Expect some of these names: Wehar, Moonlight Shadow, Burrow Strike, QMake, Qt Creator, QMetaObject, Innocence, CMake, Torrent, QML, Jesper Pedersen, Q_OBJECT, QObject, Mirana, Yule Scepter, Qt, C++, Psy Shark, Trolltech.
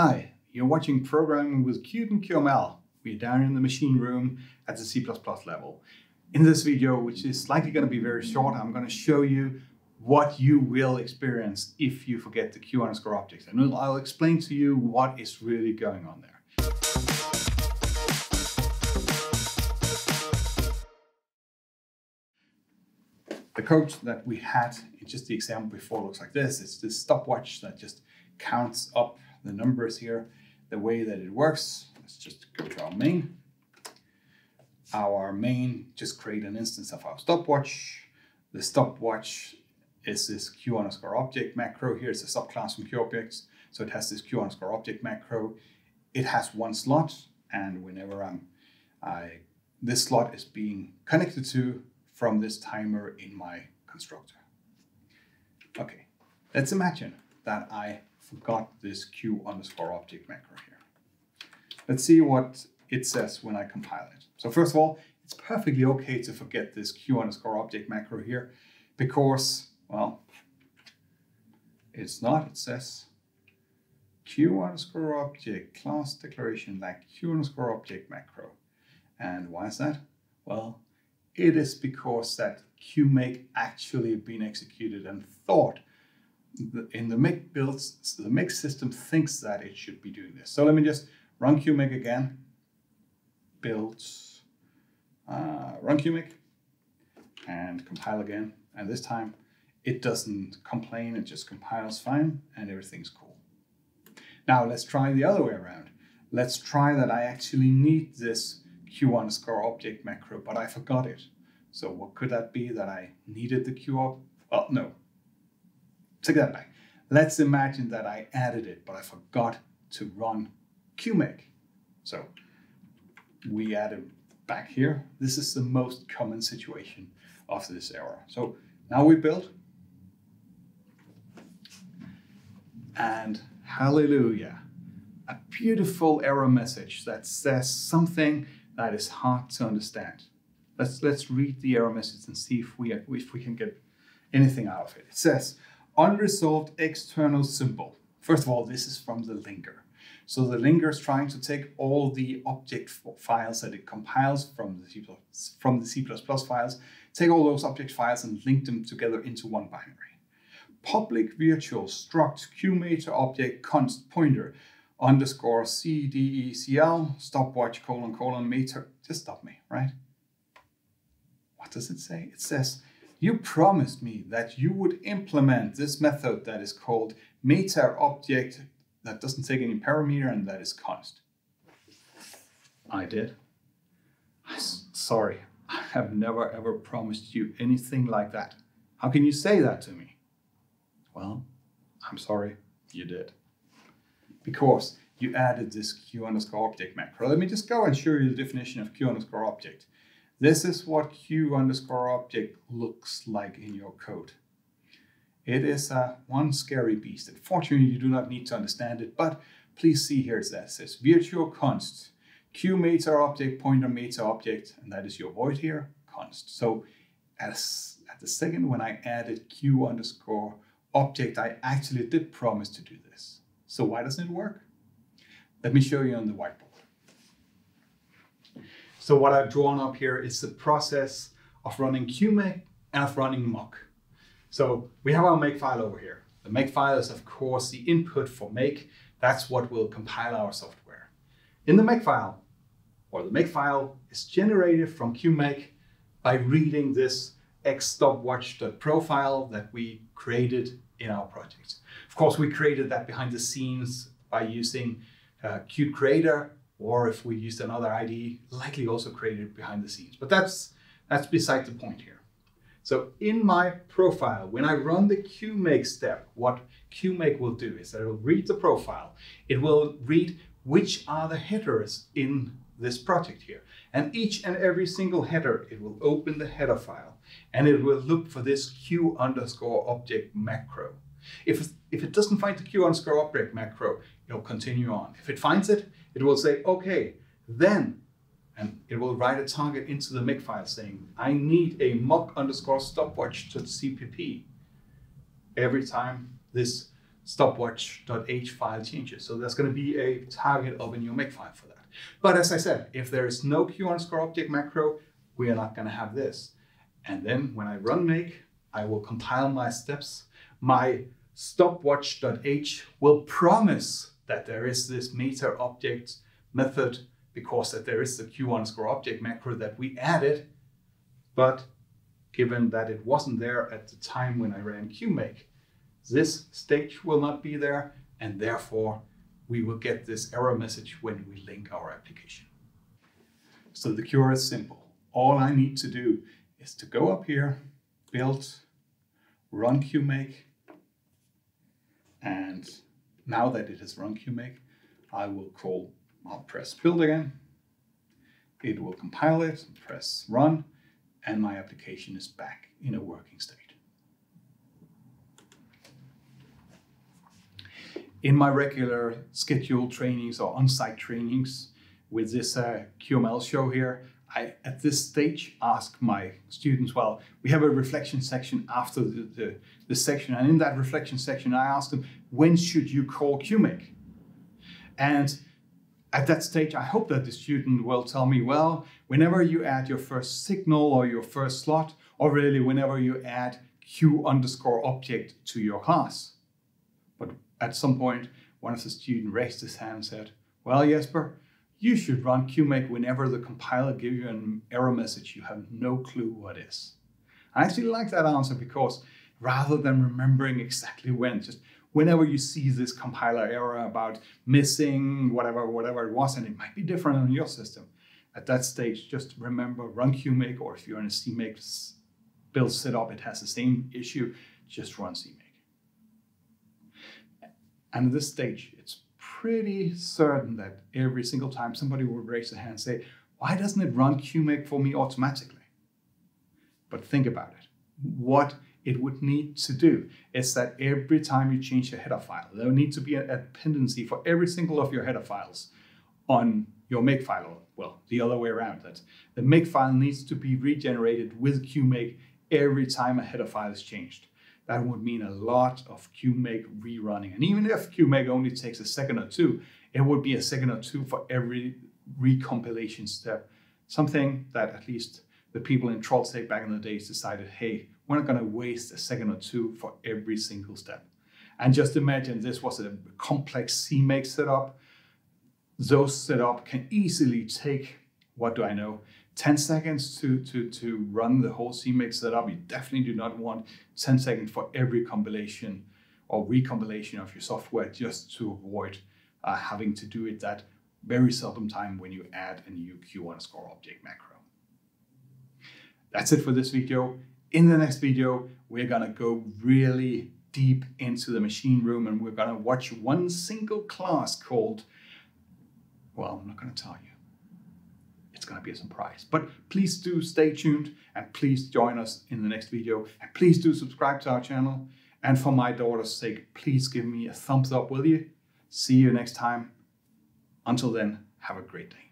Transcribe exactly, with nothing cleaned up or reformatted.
Hi, you're watching Programming with Qt and Q M L. We're down in the machine room at the C plus plus level. In this video, which is likely going to be very short, I'm going to show you what you will experience if you forget the Q underscore objects. And I'll explain to you what is really going on there. The code that we had, it's just the example before, looks like this. It's this stopwatch that just counts up the numbers here. The way that it works, let's just go to our main. Our main just create an instance of our stopwatch. The stopwatch is this Q underscore object macro. Here's a subclass from QObjects, so it has this Q underscore object macro. It has one slot, and whenever I'm, I this slot is being connected to from this timer in my constructor. Okay, let's imagine that I forgot this Q underscore object macro here. Let's see what it says when I compile it. So first of all, it's perfectly okay to forget this Q underscore object macro here because, well, it's not, it says Q underscore object class declaration like Q underscore object macro. And why is that? Well, it is because that QMake actually been executed and thought in the make builds, so the make system thinks that it should be doing this. So let me just run QMake again, builds, uh, run QMake, and compile again. And this time it doesn't complain, it just compiles fine and everything's cool. Now let's try the other way around. Let's try that I actually need this Q underscore object macro, but I forgot it. So what could that be that I needed the Q op? Well, no. Take that back. Let's imagine that I added it, but I forgot to run QMake. So we add it back here. This is the most common situation of this error. So now we build. And hallelujah, a beautiful error message that says something that is hard to understand. Let's, let's read the error message and see if we, if we can get anything out of it. It says, unresolved external symbol. First of all, this is from the linker. So the linker is trying to take all the object files that it compiles from the C plus plus, from the C plus plus files, take all those object files and link them together into one binary. Public virtual struct QMetaObject const pointer underscore cdecl stopwatch colon colon meter. Just stop me, right? What does it say? It says, you promised me that you would implement this method that is called MetaObject that doesn't take any parameter and that is const. I did. I'm sorry, I have never ever promised you anything like that. How can you say that to me? Well, I'm sorry, you did. Because you added this Q underscore object macro. Let me just go and show you the definition of Q underscore object. This is what Q underscore object looks like in your code. It is a one scary beast. Unfortunately, you do not need to understand it, but please see here it says, it says virtual const, Q meta object pointer meta object, and that is your void here, const. So as at the second when I added Q underscore object, I actually did promise to do this. So why doesn't it work? Let me show you on the whiteboard. So what I've drawn up here is the process of running QMake and of running mock. So we have our make file over here. The make file is of course the input for make. That's what will compile our software. In the make file, or the make file is generated from QMake by reading this xstopwatch.profile that we created in our project. Of course, we created that behind the scenes by using uh, Qt Creator, or if we used another I D E, likely also created behind the scenes. But that's, that's beside the point here. So in my profile, when I run the QMake step, what QMake will do is that it will read the profile. It will read which are the headers in this project here. And each and every single header, it will open the header file and it will look for this Q underscore object macro. If, if it doesn't find the Q underscore object macro, it'll continue on. If it finds it, it will say, okay, then, and it will write a target into the make file saying, I need a mock underscore stopwatch to C P P. Every time this stopwatch.h file changes. So there's going to be a target of a new make file for that. But as I said, if there is no Q underscore object macro, we are not going to have this. And then when I run make, I will compile my steps. My stopwatch.h will promise that there is this meter object method because that there is the Q underscore object macro that we added. But given that it wasn't there at the time when I ran QMake, this stage will not be there, and therefore we will get this error message when we link our application. So the cure is simple. All I need to do is to go up here, build, run QMake, and now that it has run QMake, I will call, I'll press build again. It will compile it, press run, and my application is back in a working state. In my regular scheduled trainings or on-site trainings with this uh, Q M L show here, I, at this stage, ask my students, well, we have a reflection section after the, the, the section, and in that reflection section, I ask them, when should you call QMake? And at that stage, I hope that the student will tell me, well, whenever you add your first signal or your first slot, or really whenever you add Q underscore object to your class. But at some point, one of the students raised his hand and said, well, Jesper, you should run QMake whenever the compiler gives you an error message you have no clue what is. I actually like that answer because rather than remembering exactly when, just whenever you see this compiler error about missing whatever, whatever it was, and it might be different on your system, at that stage, just remember run QMake, or if you're in a CMake build setup, it has the same issue, just run CMake. And at this stage, it's pretty certain that every single time somebody will raise their hand and say, why doesn't it run QMake for me automatically? But think about it. What it would need to do is that every time you change your header file, there will need to be a dependency for every single of your header files on your make file, or well, the other way around, that the make file needs to be regenerated with QMake every time a header file is changed. That would mean a lot of QMake rerunning. And even if QMake only takes a second or two, it would be a second or two for every recompilation step. Something that at least the people in Trolltech back in the days decided, hey, we're not going to waste a second or two for every single step. And just imagine this was a complex CMake setup. Those setup can easily take, what do I know, ten seconds to, to, to run the whole CMake setup. You definitely do not want ten seconds for every compilation or recompilation of your software just to avoid uh, having to do it that very seldom time when you add a new Q underscore object macro. That's it for this video. In the next video, we're gonna go really deep into the machine room, and we're gonna watch one single class called, well, I'm not gonna tell you. It's going to be a surprise, but please do stay tuned and please join us in the next video, and please do subscribe to our channel, and for my daughter's sake, please give me a thumbs up, will you? See you next time. Until then, have a great day.